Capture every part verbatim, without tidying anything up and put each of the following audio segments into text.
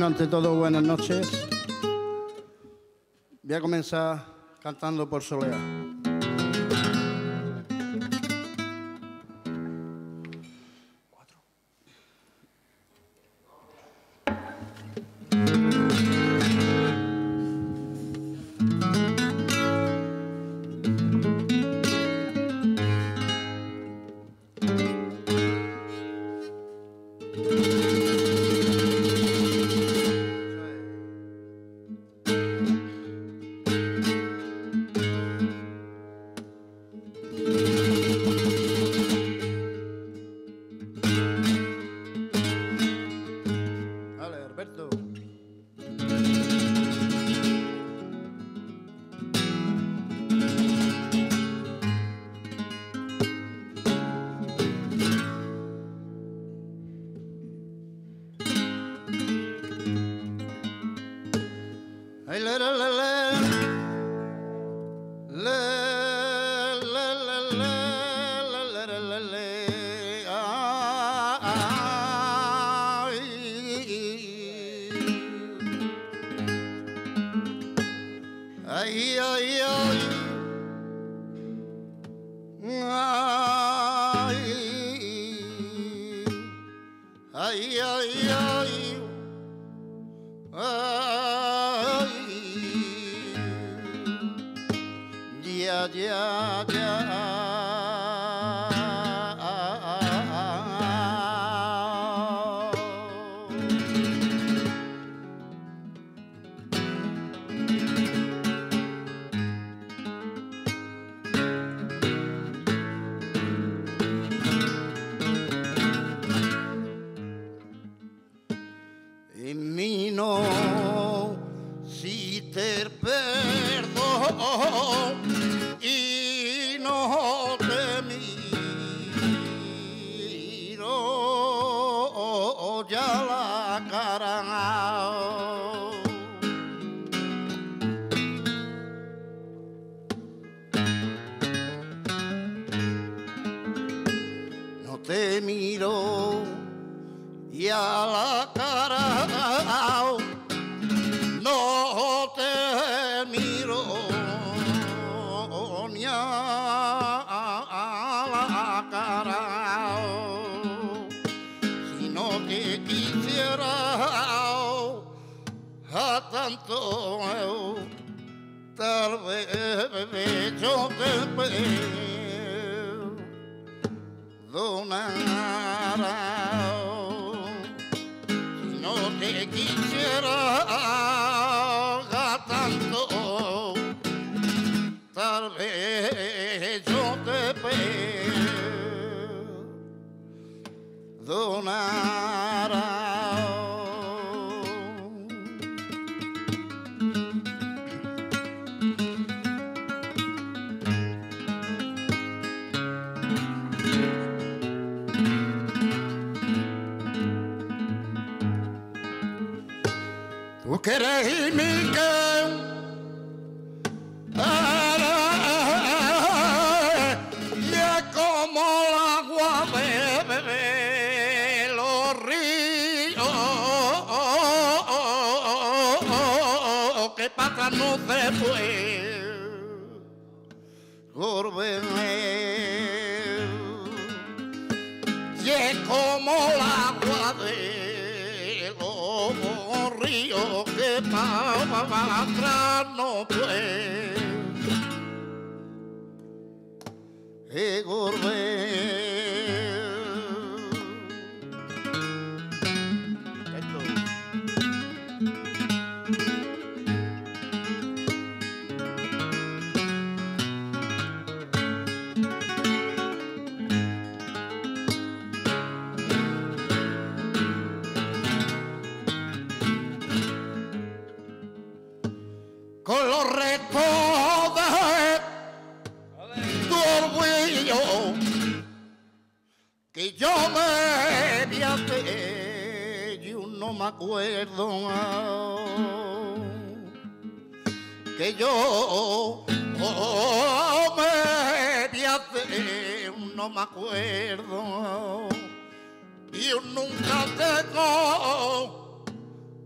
Bueno, ante todo, buenas noches. Voy a comenzar cantando por Soleá.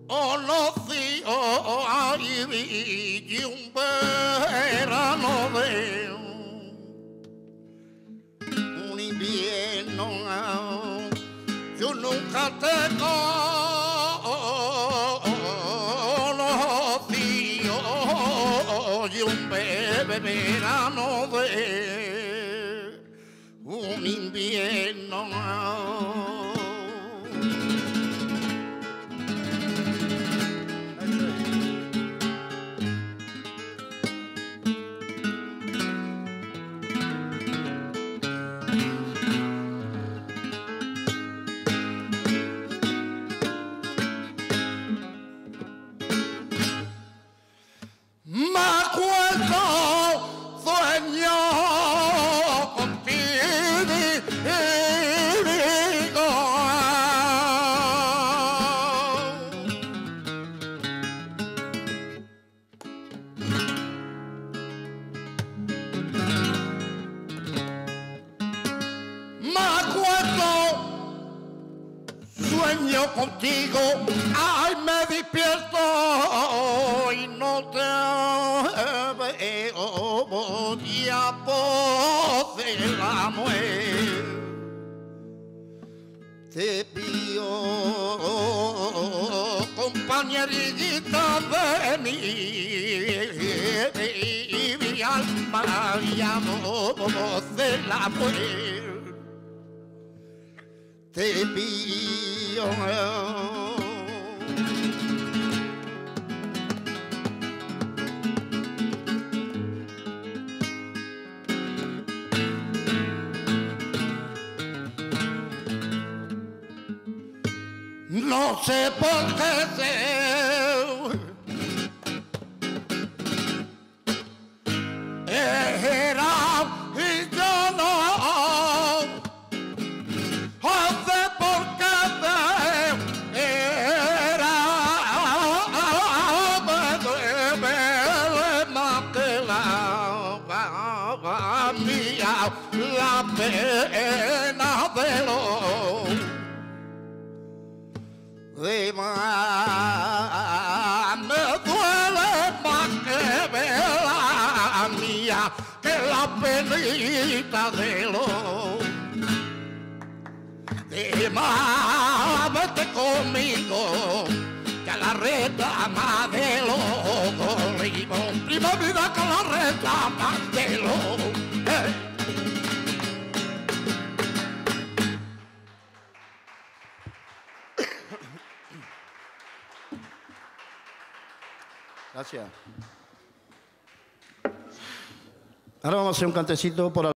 Conocí a Ivy y un verano de un invierno yo nunca te conocí y un verano de un invierno. Sueño contigo, ay, me despierto y no te veo, voy a poder la muerte. Te pido, compañerita de mí, mi alma y amor de la muerte. Te pido no sé por qué sé era y yo no. La pena de lo demás me duele más que vela mía, que la penita de lo demás. Vete conmigo, que la reta más de lo primo, primo, vida que la reta más de lo. Hey. Gracias. Ahora vamos a hacer un cantecito por